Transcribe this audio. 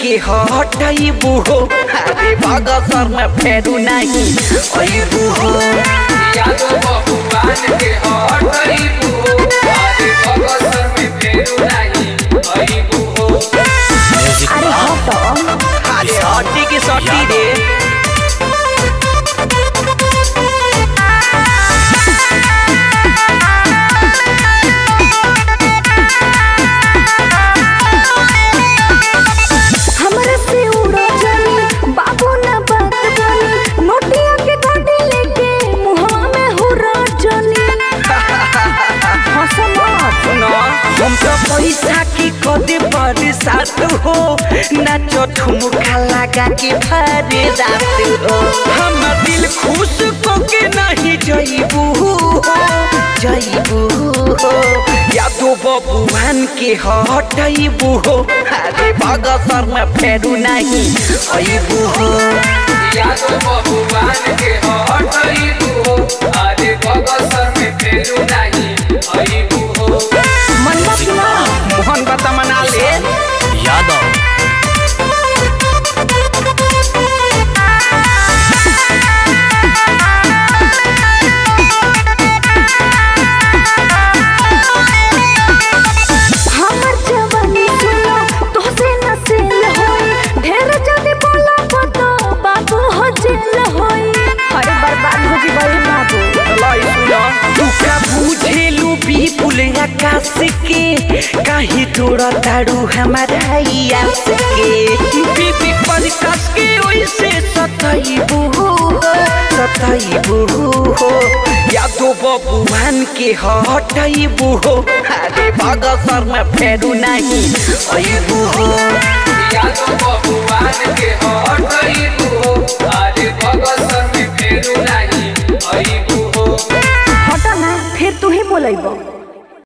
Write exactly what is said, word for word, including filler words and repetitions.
के हटाई बूहो अरे बागा सर में फेरू नहीं ओए बूहो याद बबुआन के हटाई बूहो अरे बागा सर में फेरू नहीं ओए बूहो अरे हटो अरे हटी की सटी रे पैसा की कदे बरसात हो नाचो ठुमका लगा के भरे रात हो हम दिल खुश को के नहीं जईबू हो जईबू हो यादो बबुआन के हटाईबू हो अरे बागा सर में फेरू नहीं अईबू हो यादो बबुआन के हटाईबू हो अरे बागा सर में फेरू नहीं अईबू हो मोहन बता मना ले यादव हमर जवानी सुनो तो से नसेल होई ढेर जदे बोला पतो बाबू हो जेल होई अरे बर्बाद हो जी भाई बाबू लाई सुया तू का बुझेलू भी पुलिया कास के कहीं थोड़ा तारू हमारा के बीबी पर कस के ओइसे सताईबू हो सताईबू हो यादो बबुआन के हटाईबू हो अरे बागा सर में फेरू नहीं अईबू हो यादो बबुआन के हटाईबू हो अरे बागा सर में फेरू नहीं अईबू हो हटा ना फिर तू ही बोलईबो।